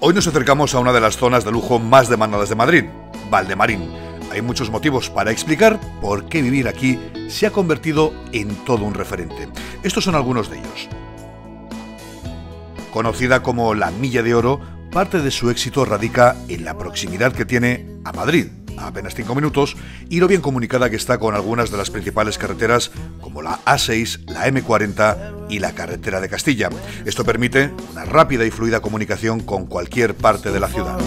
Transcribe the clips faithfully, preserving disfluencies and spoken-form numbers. Hoy nos acercamos a una de las zonas de lujo más demandadas de Madrid, Valdemarín. Hay muchos motivos para explicar por qué vivir aquí se ha convertido en todo un referente. Estos son algunos de ellos. Conocida como la Milla de Oro, parte de su éxito radica en la proximidad que tiene a Madrid, a apenas cinco minutos, y lo bien comunicada que está con algunas de las principales carreteras como la A seis, la M cuarenta y la carretera de Castilla. Esto permite una rápida y fluida comunicación con cualquier parte de la ciudad.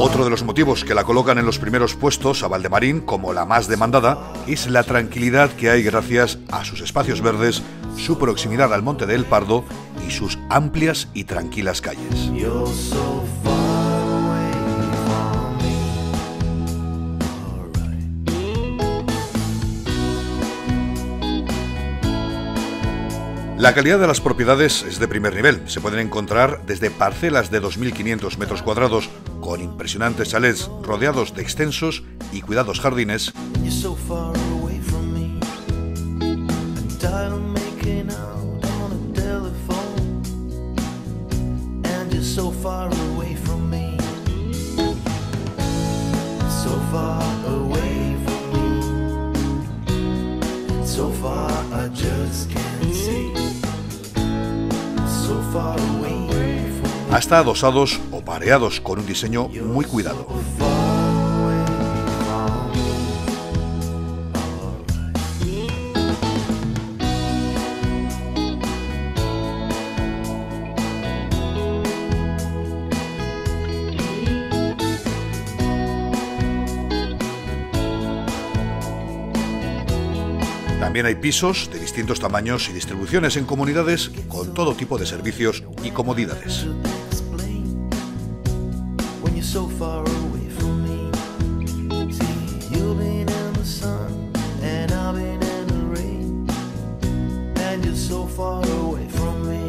Otro de los motivos que la colocan en los primeros puestos a Valdemarín como la más demandada es la tranquilidad que hay gracias a sus espacios verdes, su proximidad al Monte del Pardo y sus amplias y tranquilas calles. La calidad de las propiedades es de primer nivel. Se pueden encontrar desde parcelas de dos mil quinientos metros cuadrados con impresionantes chalets rodeados de extensos y cuidados jardines, hasta adosados o pareados con un diseño muy cuidado. También hay pisos de distintos tamaños y distribuciones en comunidades con todo tipo de servicios y comodidades. So far away from me. See, you've been in the sun and I've been in the rain, and you're so far away from me,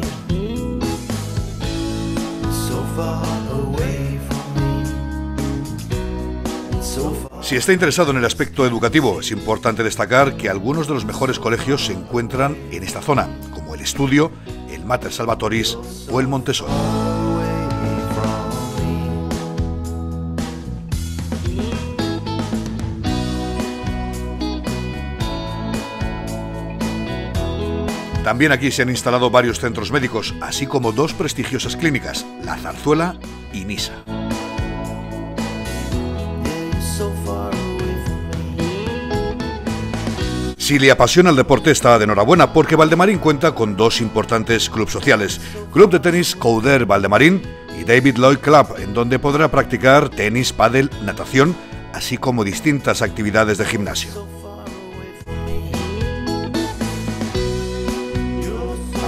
so far away from me, so far. Si está interesado en el aspecto educativo, es importante destacar que algunos de los mejores colegios se encuentran en esta zona, como el Estudio, el Mater Salvatoris o el Montessori. También aquí se han instalado varios centros médicos, así como dos prestigiosas clínicas, la Zarzuela y Nisa. Si le apasiona el deporte, está de enhorabuena, porque Valdemarín cuenta con dos importantes clubes sociales, Club de Tenis Couder Valdemarín y David Lloyd Club, en donde podrá practicar tenis, pádel, natación, así como distintas actividades de gimnasio.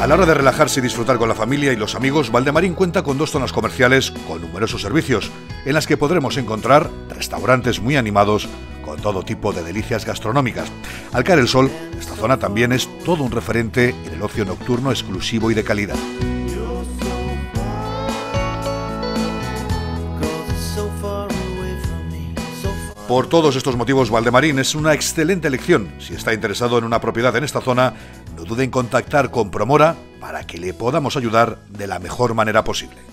A la hora de relajarse y disfrutar con la familia y los amigos, Valdemarín cuenta con dos zonas comerciales con numerosos servicios, en las que podremos encontrar restaurantes muy animados con todo tipo de delicias gastronómicas. Al caer el sol, esta zona también es todo un referente en el ocio nocturno exclusivo y de calidad. Por todos estos motivos, Valdemarín es una excelente elección. Si está interesado en una propiedad en esta zona, no dude en contactar con Promora para que le podamos ayudar de la mejor manera posible.